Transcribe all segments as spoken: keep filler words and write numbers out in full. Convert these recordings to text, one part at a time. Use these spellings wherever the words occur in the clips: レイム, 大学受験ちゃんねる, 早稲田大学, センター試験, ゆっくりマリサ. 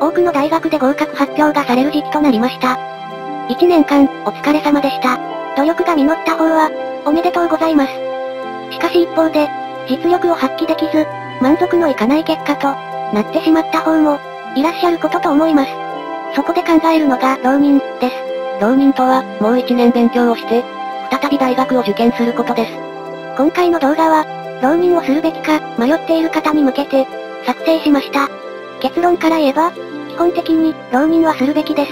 多くの大学で合格発表がされる時期となりました。いちねんかん、お疲れ様でした。努力が実った方は、おめでとうございます。しかし一方で、実力を発揮できず、満足のいかない結果となってしまった方も、いらっしゃることと思います。そこで考えるのが、浪人、です。浪人とは、もういちねん勉強をして、再び大学を受験することです。今回の動画は、浪人をするべきか、迷っている方に向けて、作成しました。結論から言えば、基本的に、浪人はするべきです。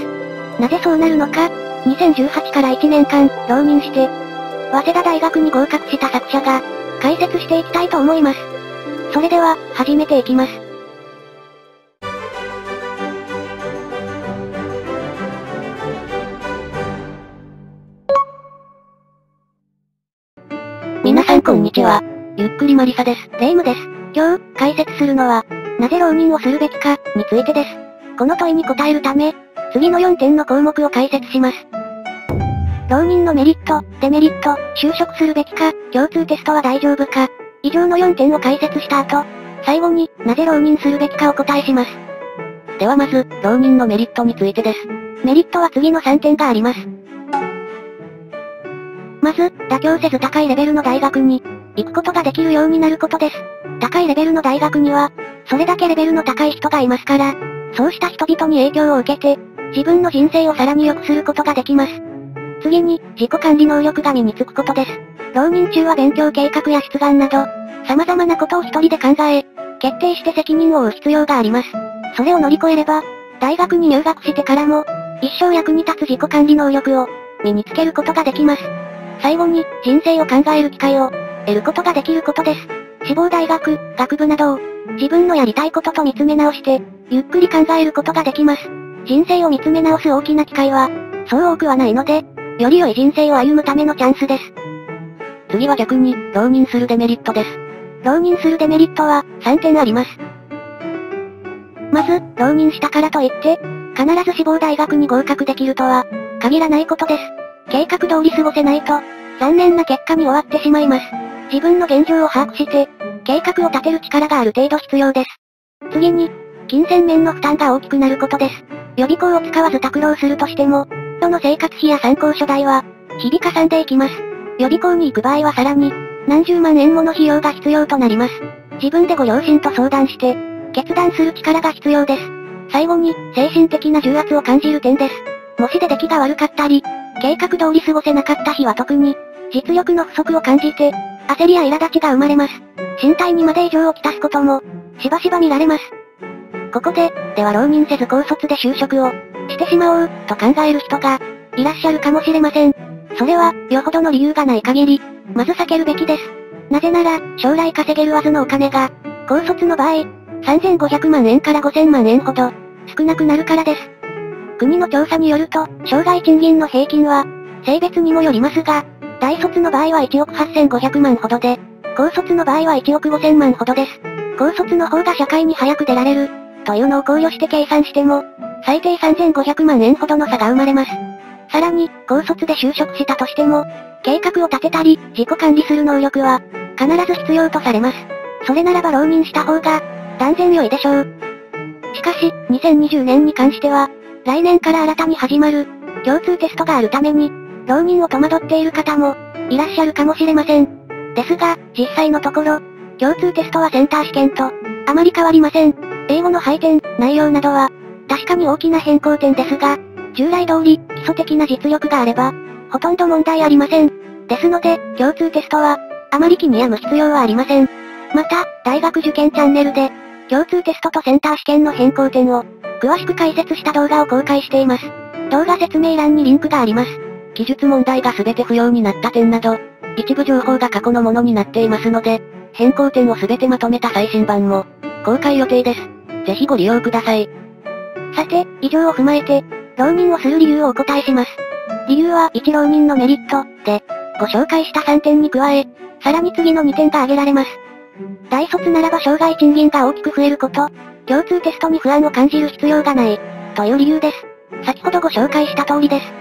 なぜそうなるのか、にせんじゅうはちからいちねんかん、浪人して、早稲田大学に合格した作者が、解説していきたいと思います。それでは、始めていきます。皆さんこんにちは。ゆっくりマリサです。レイムです。今日、解説するのは、なぜ浪人をするべきか、についてです。この問いに答えるため、次のよんてんの項目を解説します。浪人のメリット、デメリット、就職するべきか、共通テストは大丈夫か。以上のよんてんを解説した後、最後に、なぜ浪人するべきかお答えします。ではまず、浪人のメリットについてです。メリットは次のさんてんがあります。まず、妥協せず高いレベルの大学に行くことができるようになることです。高いレベルの大学には、それだけレベルの高い人がいますから、そうした人々に影響を受けて、自分の人生をさらに良くすることができます。次に、自己管理能力が身につくことです。浪人中は勉強計画や出願など、様々なことを一人で考え、決定して責任を負う必要があります。それを乗り越えれば、大学に入学してからも、一生役に立つ自己管理能力を身につけることができます。最後に、人生を考える機会を得ることができることです。志望大学、学部などを、自分のやりたいことと見つめ直して、ゆっくり考えることができます。人生を見つめ直す大きな機会は、そう多くはないので、より良い人生を歩むためのチャンスです。次は逆に、浪人するデメリットです。浪人するデメリットは、さんてんあります。まず、浪人したからといって、必ず志望大学に合格できるとは、限らないことです。計画通り過ごせないと、残念な結果に終わってしまいます。自分の現状を把握して、計画を立てる力がある程度必要です。次に、金銭面の負担が大きくなることです。予備校を使わず拓浪するとしても、人の生活費や参考書代は、日々かさんでいきます。予備校に行く場合はさらに、何十万円もの費用が必要となります。自分でご両親と相談して、決断する力が必要です。最後に、精神的な重圧を感じる点です。もし出来が悪かったり、計画通り過ごせなかった日は特に、実力の不足を感じて、焦りや苛立ちが生まれます。身体にまで異常をきたすことも、しばしば見られます。ここで、では浪人せず高卒で就職をしてしまおうと考える人がいらっしゃるかもしれません。それは、よほどの理由がない限り、まず避けるべきです。なぜなら、将来稼げるはずのお金が、高卒の場合、さんぜんごひゃくまんえんからごせんまんえんほど、少なくなるからです。国の調査によると、生涯賃金の平均は、性別にもよりますが、大卒の場合はいちおくはっせんごひゃくまんほどで、高卒の場合はいちおくごせんまんほどです。高卒の方が社会に早く出られる、というのを考慮して計算しても、最低さんぜんごひゃくまんえんほどの差が生まれます。さらに、高卒で就職したとしても、計画を立てたり、自己管理する能力は、必ず必要とされます。それならば浪人した方が、断然良いでしょう。しかし、にせんにじゅうねんに関しては、来年から新たに始まる、共通テストがあるために、浪人を戸惑っている方も、いらっしゃるかもしれません。ですが、実際のところ、共通テストはセンター試験と、あまり変わりません。英語の配点、内容などは、確かに大きな変更点ですが、従来通り、基礎的な実力があれば、ほとんど問題ありません。ですので、共通テストは、あまり気に病む必要はありません。また、大学受験チャンネルで、共通テストとセンター試験の変更点を、詳しく解説した動画を公開しています。動画説明欄にリンクがあります。記述問題が全て不要になった点など、一部情報が過去のものになっていますので、変更点を全てまとめた最新版も、公開予定です。ぜひご利用ください。さて、以上を踏まえて、浪人をする理由をお答えします。理由は、いち浪人のメリット、で、ご紹介したさんてんに加え、さらに次のにてんが挙げられます。大卒ならば生涯賃金が大きく増えること、共通テストに不安を感じる必要がない、という理由です。先ほどご紹介した通りです。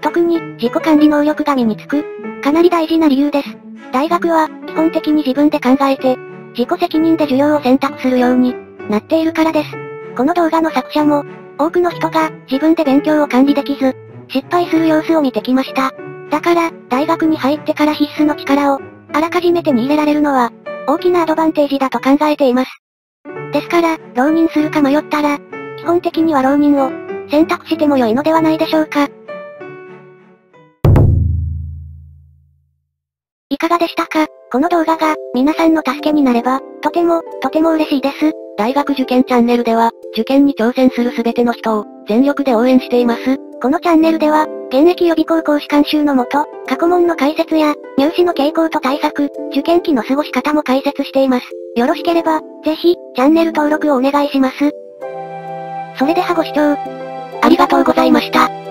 特に、自己管理能力が身につく、かなり大事な理由です。大学は、基本的に自分で考えて、自己責任で授業を選択するようになっているからです。この動画の作者も、多くの人が自分で勉強を管理できず、失敗する様子を見てきました。だから、大学に入ってから必須の力を、あらかじめ手に入れられるのは、大きなアドバンテージだと考えています。ですから、浪人するか迷ったら、基本的には浪人を選択しても良いのではないでしょうか。いかがでしたか？この動画が皆さんの助けになれば、とても、とても嬉しいです。大学受験チャンネルでは、受験に挑戦するすべての人を全力で応援しています。このチャンネルでは、現役予備校講師監修のもと、過去問の解説や、入試の傾向と対策、受験期の過ごし方も解説しています。よろしければ、ぜひ、チャンネル登録をお願いします。それではご視聴、ありがとうございました。